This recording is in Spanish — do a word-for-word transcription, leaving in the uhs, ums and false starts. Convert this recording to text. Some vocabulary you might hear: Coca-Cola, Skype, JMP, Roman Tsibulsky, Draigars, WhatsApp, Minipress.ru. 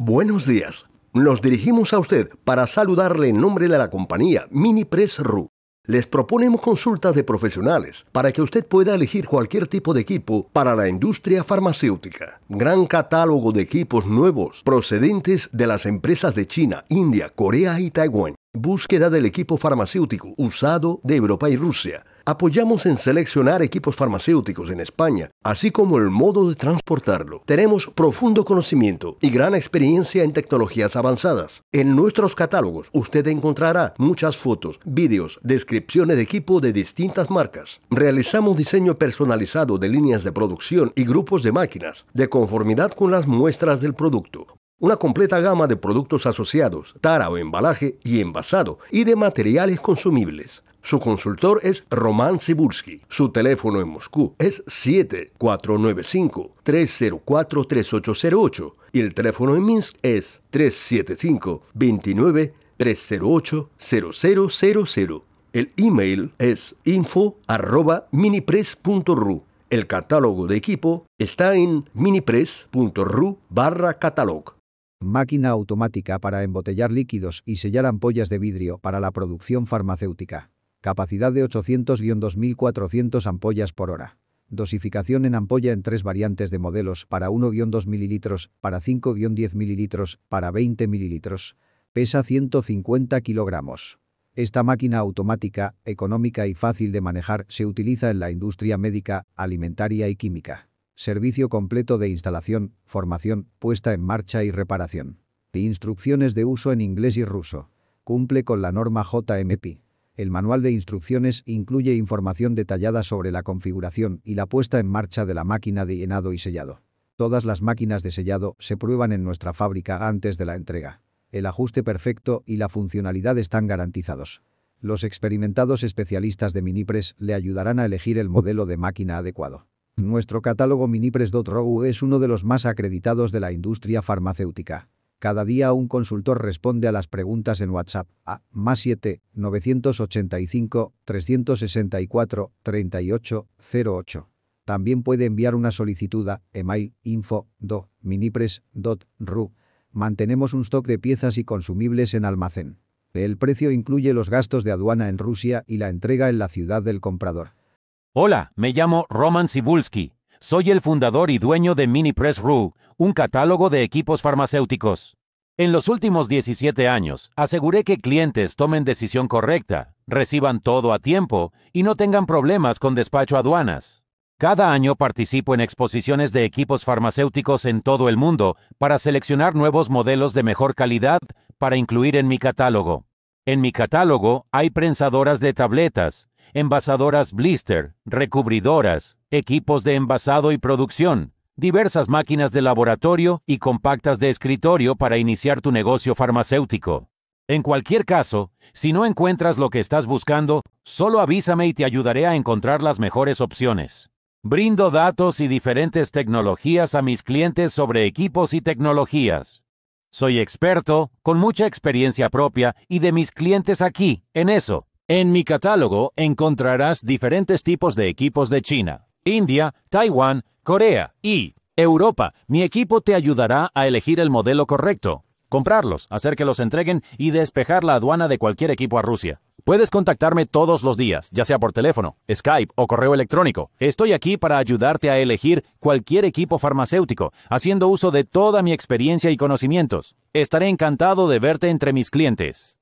Buenos días. Nos dirigimos a usted para saludarle en nombre de la compañía Minipress punto R U. Les proponemos consultas de profesionales para que usted pueda elegir cualquier tipo de equipo para la industria farmacéutica. Gran catálogo de equipos nuevos procedentes de las empresas de China, India, Corea y Taiwán. Búsqueda del equipo farmacéutico usado de Europa y Rusia. Apoyamos en seleccionar equipos farmacéuticos en España, así como el modo de transportarlo. Tenemos profundo conocimiento y gran experiencia en tecnologías avanzadas. En nuestros catálogos usted encontrará muchas fotos, vídeos, descripciones de equipo de distintas marcas. Realizamos diseño personalizado de líneas de producción y grupos de máquinas, de conformidad con las muestras del producto. Una completa gama de productos asociados, tara o embalaje y envasado, y de materiales consumibles. Su consultor es Roman Tsibulsky. Su teléfono en Moscú es siete cuatro nueve cinco, tres cero cuatro, tres ocho cero ocho y el teléfono en Minsk es tres siete cinco, dos nueve, tres cero ocho, cero cero cero cero. El email es info arroba minipress punto R U. El catálogo de equipo está en minipress punto R U barra catalog. Máquina automática para embotellar líquidos y sellar ampollas de vidrio para la producción farmacéutica. Capacidad de ochocientas a dos mil cuatrocientas ampollas por hora. Dosificación en ampolla en tres variantes de modelos: para uno a dos mililitros, para cinco a diez mililitros, para veinte mililitros. Pesa ciento cincuenta kilogramos. Esta máquina automática, económica y fácil de manejar, se utiliza en la industria médica, alimentaria y química. Servicio completo de instalación, formación, puesta en marcha y reparación. Instrucciones de uso en inglés y ruso. Cumple con la norma J M P. El manual de instrucciones incluye información detallada sobre la configuración y la puesta en marcha de la máquina de llenado y sellado. Todas las máquinas de sellado se prueban en nuestra fábrica antes de la entrega. El ajuste perfecto y la funcionalidad están garantizados. Los experimentados especialistas de Minipress le ayudarán a elegir el modelo de máquina adecuado. Nuestro catálogo Minipress punto R U es uno de los más acreditados de la industria farmacéutica. Cada día un consultor responde a las preguntas en WhatsApp a más siete, novecientos ochenta y cinco, trescientos sesenta y cuatro, treinta y ocho, cero ocho. También puede enviar una solicitud a email info arroba minipress punto R U. Mantenemos un stock de piezas y consumibles en almacén. El precio incluye los gastos de aduana en Rusia y la entrega en la ciudad del comprador. Hola, me llamo Roman Tsibulsky. Soy el fundador y dueño de Minipress punto R U, un catálogo de equipos farmacéuticos. En los últimos diecisiete años, aseguré que clientes tomen decisión correcta, reciban todo a tiempo y no tengan problemas con despacho a aduanas. Cada año participo en exposiciones de equipos farmacéuticos en todo el mundo para seleccionar nuevos modelos de mejor calidad para incluir en mi catálogo. En mi catálogo hay prensadoras de tabletas, envasadoras blister, recubridoras, equipos de envasado y producción, diversas máquinas de laboratorio y compactas de escritorio para iniciar tu negocio farmacéutico. En cualquier caso, si no encuentras lo que estás buscando, solo avísame y te ayudaré a encontrar las mejores opciones. Brindo datos y diferentes tecnologías a mis clientes sobre equipos y tecnologías. Soy experto, con mucha experiencia propia y de mis clientes aquí, en eso. En mi catálogo encontrarás diferentes tipos de equipos de China, India, Taiwán, Corea y Europa. Mi equipo te ayudará a elegir el modelo correcto, comprarlos, hacer que los entreguen y despejar la aduana de cualquier equipo a Rusia. Puedes contactarme todos los días, ya sea por teléfono, Skype o correo electrónico. Estoy aquí para ayudarte a elegir cualquier equipo farmacéutico, haciendo uso de toda mi experiencia y conocimientos. Estaré encantado de verte entre mis clientes.